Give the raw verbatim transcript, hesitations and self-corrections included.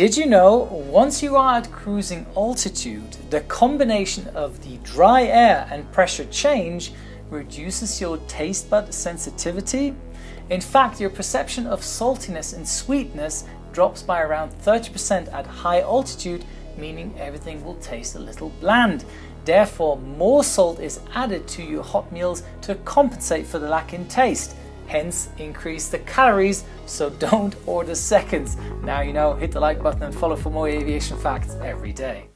Did you know, once you are at cruising altitude, the combination of the dry air and pressure change reduces your taste bud sensitivity? In fact, your perception of saltiness and sweetness drops by around thirty percent at high altitude, meaning everything will taste a little bland. Therefore, more salt is added to your hot meals to compensate for the lack in taste. Hence, increase the calories, so don't order seconds. Now you know, hit the like button and follow for more aviation facts every day.